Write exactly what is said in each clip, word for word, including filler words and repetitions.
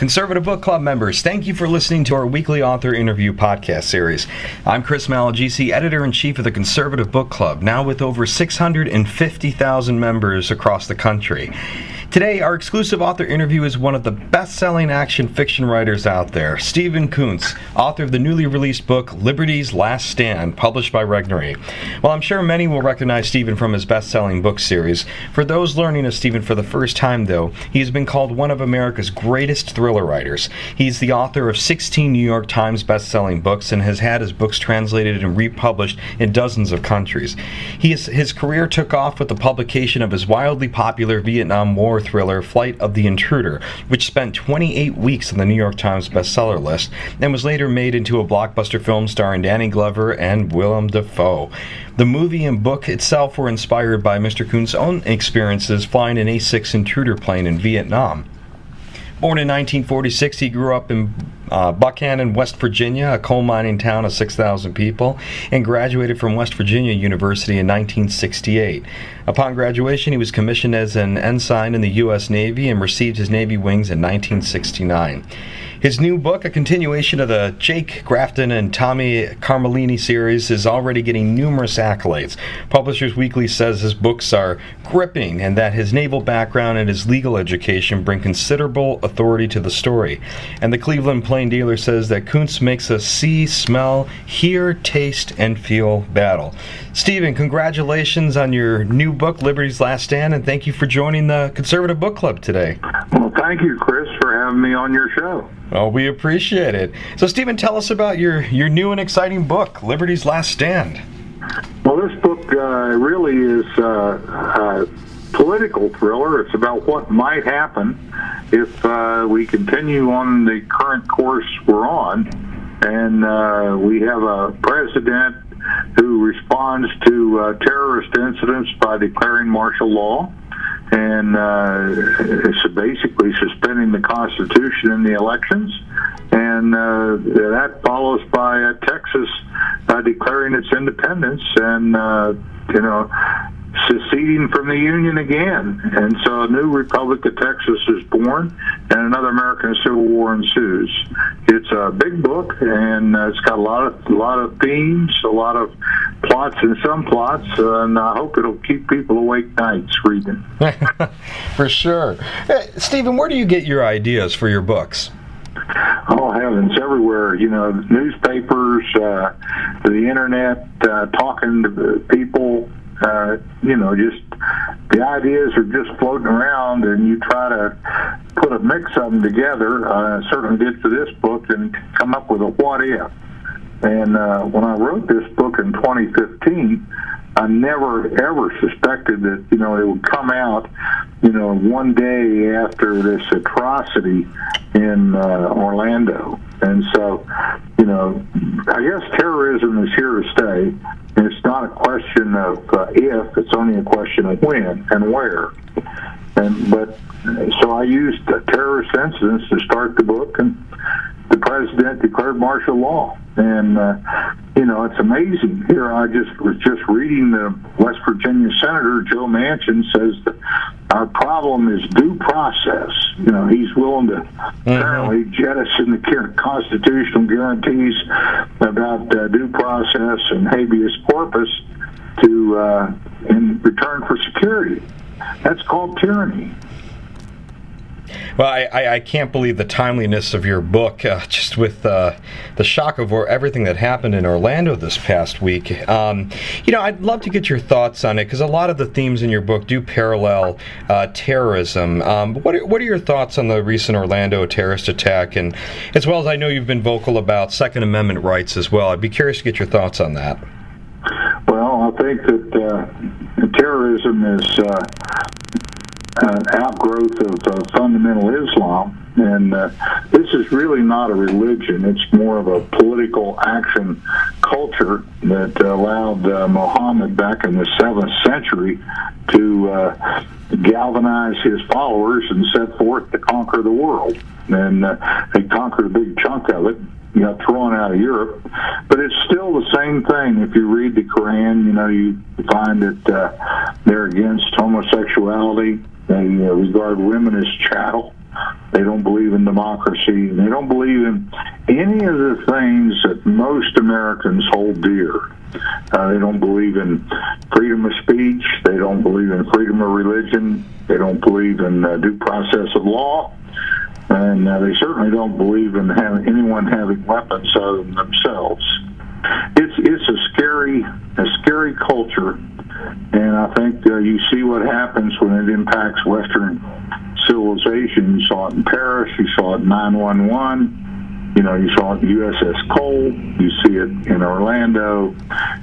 Conservative Book Club members, thank you for listening to our weekly author interview podcast series. I'm Chris Malagski, editor-in-chief of the Conservative Book Club, now with over six hundred fifty thousand members across the country. Today, our exclusive author interview is one of the best-selling action fiction writers out there, Stephen Coonts, author of the newly released book, Liberty's Last Stand, published by Regnery. While I'm sure many will recognize Stephen from his best-selling book series, for those learning of Stephen for the first time, though, he has been called one of America's greatest thriller writers. He's the author of sixteen New York Times best-selling books and has had his books translated and republished in dozens of countries. He is, his career took off with the publication of his wildly popular Vietnam War thriller Flight of the Intruder, which spent twenty-eight weeks on the New York Times bestseller list and was later made into a blockbuster film starring Danny Glover and Willem Dafoe. The movie and book itself were inspired by Mister Coonts' own experiences flying an A six Intruder plane in Vietnam. Born in nineteen forty-six, he grew up in Uh, Buckhannon, West Virginia, a coal mining town of six thousand people, and graduated from West Virginia University in nineteen sixty-eight. Upon graduation, he was commissioned as an ensign in the U S Navy and received his Navy wings in nineteen sixty-nine. His new book, a continuation of the Jake Grafton and Tommy Carmelini series, is already getting numerous accolades. Publishers Weekly says his books are gripping and that his naval background and his legal education bring considerable authority to the story. And the Cleveland Plain Dealer says that Coonts makes us see, smell, hear, taste, and feel battle. Stephen, congratulations on your new book, Liberty's Last Stand, and thank you for joining the Conservative Book Club today. Well, thank you, Chris, for having me on your show. Oh, we appreciate it. So, Stephen, tell us about your, your new and exciting book, Liberty's Last Stand. Well, this book uh, really is uh, a political thriller. It's about what might happen if uh, we continue on the current course we're on, and uh, we have a president who responds to uh, terrorist incidents by declaring martial law. And uh, it's basically suspending the Constitution in the elections. And uh, that follows by uh, Texas uh, declaring its independence and, uh, you know, seceding from the Union again. And so a new Republic of Texas is born, and another American Civil War ensues. It's a big book, and uh, it's got a lot of, a lot of themes, a lot of plots and some plots, uh, and I hope it'll keep people awake nights reading. For sure. Hey, Stephen, where do you get your ideas for your books? Oh, heavens, everywhere. You know, newspapers, uh, the internet, uh, talking to people. Uh, you know, just the ideas are just floating around, and you try to put a mix of them together. Uh, certainly did for this book, and come up with a what if. And uh, when I wrote this book in twenty fifteen, I never ever suspected that, you know, it would come out, you know, one day after this atrocity in uh, Orlando. And so, you know, I guess terrorism is here to stay. And it's not a question of uh, if, it's only a question of when and where. And but so I used the terrorist incidents to start the book, and the president declared martial law. And uh, you know, it's amazing. Here I just was just reading the West Virginia Senator Joe Manchin says that our problem is due process. You know, he's willing to apparently mm-hmm. jettison the constitutional guarantees about uh, due process and habeas corpus to uh, in return for security. That's called tyranny. Well, I, I, I can't believe the timeliness of your book, uh, just with uh, the shock of everything that happened in Orlando this past week. Um, you know, I'd love to get your thoughts on it, because a lot of the themes in your book do parallel uh, terrorism. Um, what, are, what are your thoughts on the recent Orlando terrorist attack? And as well as I know you've been vocal about Second Amendment rights as well. I'd be curious to get your thoughts on that. Well, I think that uh, terrorism is... Uh Uh, outgrowth of uh, fundamental Islam, and uh, this is really not a religion. It's more of a political action culture that allowed uh, Muhammad back in the seventh century to uh, galvanize his followers and set forth to conquer the world. And uh, they conquered a big chunk of it. You got thrown out of Europe, but it's still the same thing. If you read the Quran, you know, you find that uh, they're against homosexuality. They uh, regard women as chattel. They don't believe in democracy. They don't believe in any of the things that most Americans hold dear. Uh, they don't believe in freedom of speech. They don't believe in freedom of religion. They don't believe in uh, due process of law. And uh, they certainly don't believe in having anyone having weapons other than themselves. It's it's a scary, a scary culture, and I think uh, you see what happens when it impacts Western civilization. You saw it in Paris. You saw it in nine one one. You know, you saw it in U S S Cole. You see it in Orlando.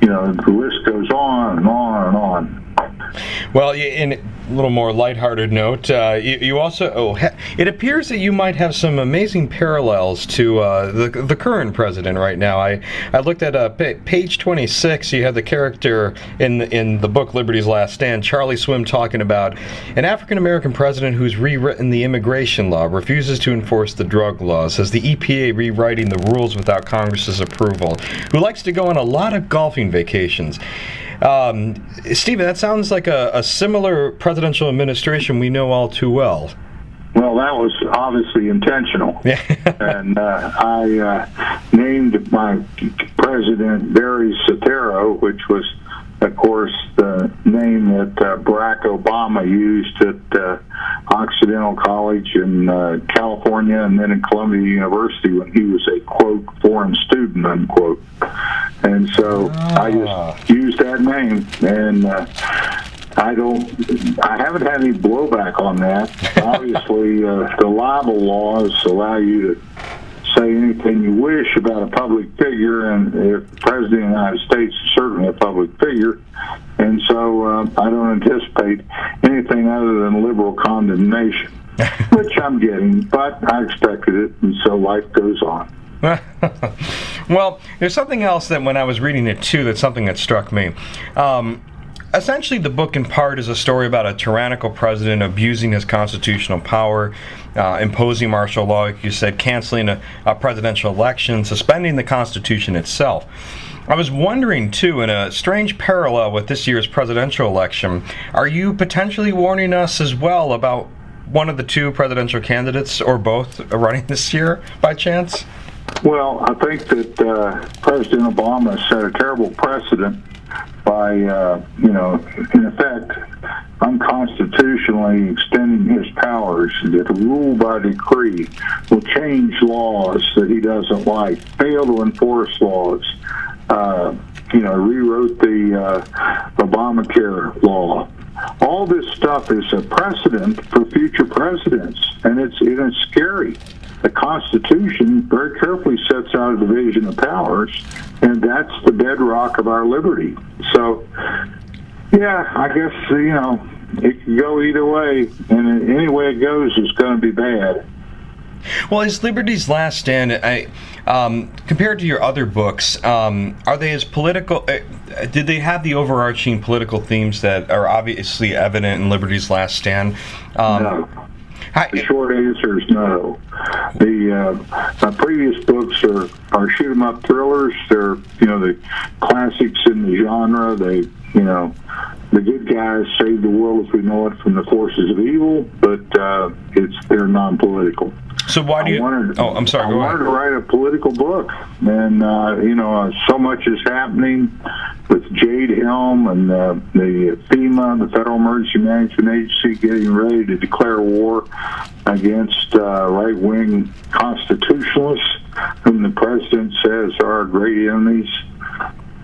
You know, the list goes on and on and on. Well, in a little more lighthearted note, uh, you, you also, oh, it appears that you might have some amazing parallels to uh, the, the current president right now. I, I looked at uh, page twenty-six. You have the character in the, in the book Liberty's Last Stand, Charlie Swim, talking about an African-American president who's rewritten the immigration law, refuses to enforce the drug law, says the E P A rewriting the rules without Congress's approval, who likes to go on a lot of golfing vacations. Um, Stephen, that sounds like a, a similar presidential administration we know all too well. Well, that was obviously intentional. Yeah. and uh, I uh, named my president Barry Sotero, which was, of course, the name that uh, Barack Obama used at uh, Occidental College in uh, California and then in Columbia University when he was a, quote, foreign student, unquote. And so ah. I just used that name, and uh, I don't, I haven't had any blowback on that. Obviously, uh, the libel laws allow you to say anything you wish about a public figure, and if the President of the United States is certainly a public figure, and so uh, I don't anticipate anything other than liberal condemnation, which I'm getting, but I expected it, and so life goes on. Well, there's something else that when I was reading it, too, that's something that struck me. Um, essentially, the book, in part, is a story about a tyrannical president abusing his constitutional power, uh, imposing martial law, like you said, canceling a, a presidential election, suspending the Constitution itself. I was wondering, too, in a strange parallel with this year's presidential election, are you potentially warning us as well about one of the two presidential candidates, or both, running this year, by chance? Well, I think that uh, President Obama set a terrible precedent by, uh, you know, in effect, unconstitutionally extending his powers, that rule by decree, will change laws that he doesn't like, fail to enforce laws, uh, you know, rewrote the uh, Obamacare law. All this stuff is a precedent for future presidents, and it's, it is scary. The Constitution very carefully sets out a division of powers, and that's the bedrock of our liberty. So, yeah, I guess, you know, it can go either way, and any way it goes is going to be bad. Well, is Liberty's Last Stand, I, um, compared to your other books, um, are they as political? Uh, did they have the overarching political themes that are obviously evident in Liberty's Last Stand? Um, no. The short answer is no. The uh, my previous books are, are shoot 'em up thrillers. They're, you know, the classics in the genre. They, you know, the good guys saved the world as we know it from the forces of evil, but uh, it's they're non-political. So why do you? I wanted, oh, I'm sorry. Go I wanted ahead. to write a political book, and uh, you know, uh, so much is happening with Jade Helm and uh, the FEMA, the Federal Emergency Management Agency, getting ready to declare war against uh, right-wing constitutionalists, whom the president says are our great enemies.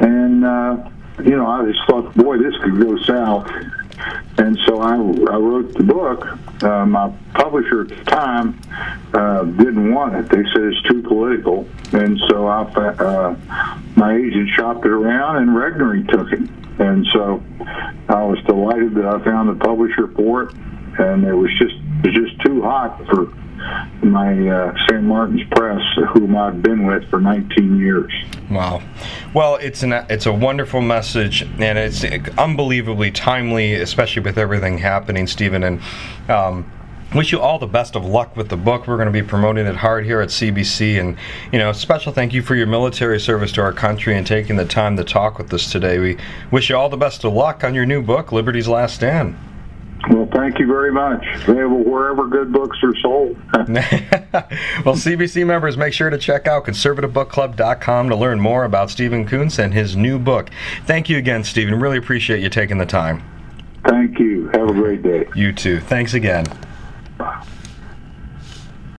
And uh, you know, I just thought, boy, this could go south. And so I, I wrote the book. Uh, my publisher at the time uh, didn't want it. They said it's too political. And so I, uh, my agent shopped it around, and Regnery took it. And so I was delighted that I found the publisher for it. And it was just it was just too hot for my uh, Saint Martin's Press, whom I've been with for nineteen years. Wow. Well, it's an it's a wonderful message, and it's unbelievably timely, especially with everything happening, Stephen. And um, wish you all the best of luck with the book. We're going to be promoting it hard here at C B C, and you know, special thank you for your military service to our country and taking the time to talk with us today. We wish you all the best of luck on your new book, Liberty's Last Stand. Well, thank you very much. Wherever good books are sold. Well, C B C members, make sure to check out conservative book club dot com to learn more about Stephen Coonts and his new book. Thank you again, Stephen. Really appreciate you taking the time. Thank you. Have a great day. You too. Thanks again.